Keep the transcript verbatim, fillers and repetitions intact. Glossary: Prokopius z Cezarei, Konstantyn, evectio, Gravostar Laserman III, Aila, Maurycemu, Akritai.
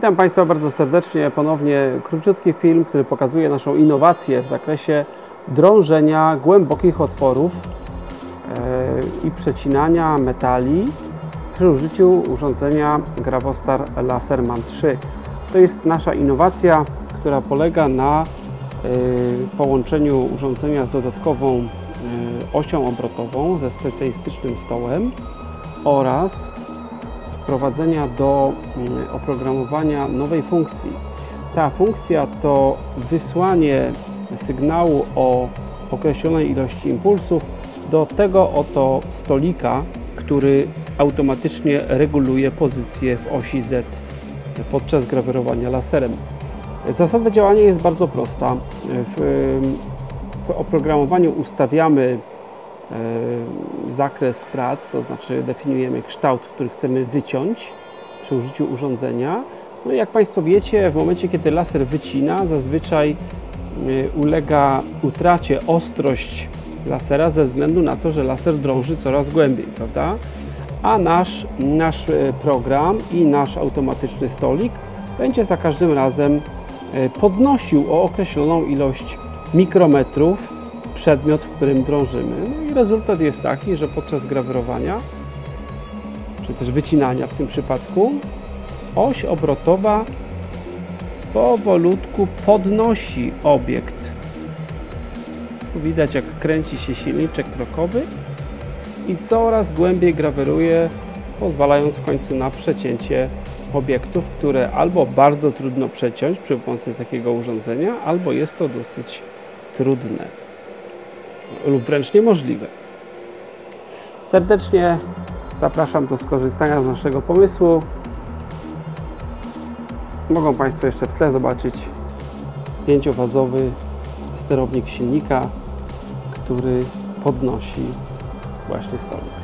Witam Państwa bardzo serdecznie. Ponownie króciutki film, który pokazuje naszą innowację w zakresie drążenia głębokich otworów i przecinania metali przy użyciu urządzenia Gravostar Laserman trzy. To jest nasza innowacja, która polega na połączeniu urządzenia z dodatkową osią obrotową, ze specjalistycznym stołem oraz wprowadzenia do oprogramowania nowej funkcji. Ta funkcja to wysłanie sygnału o określonej ilości impulsów do tego oto stolika, który automatycznie reguluje pozycję w osi Z podczas grawerowania laserem. Zasada działania jest bardzo prosta. W oprogramowaniu ustawiamy zakres prac, to znaczy definiujemy kształt, który chcemy wyciąć przy użyciu urządzenia. No i jak Państwo wiecie, w momencie, kiedy laser wycina, zazwyczaj ulega utracie ostrość lasera ze względu na to, że laser drąży coraz głębiej, prawda? A nasz, nasz program i nasz automatyczny stolik będzie za każdym razem podnosił o określoną ilość mikrometrów przedmiot, w którym drążymy. No i rezultat jest taki, że podczas grawerowania, czy też wycinania w tym przypadku, oś obrotowa powolutku podnosi obiekt. Tu widać, jak kręci się silniczek krokowy i coraz głębiej graweruje, pozwalając w końcu na przecięcie obiektów, które albo bardzo trudno przeciąć przy pomocy takiego urządzenia, albo jest to dosyć trudne lub wręcz niemożliwe. Serdecznie zapraszam do skorzystania z naszego pomysłu. Mogą Państwo jeszcze w tle zobaczyć pięciofazowy sterownik silnika, który podnosi właśnie stolik.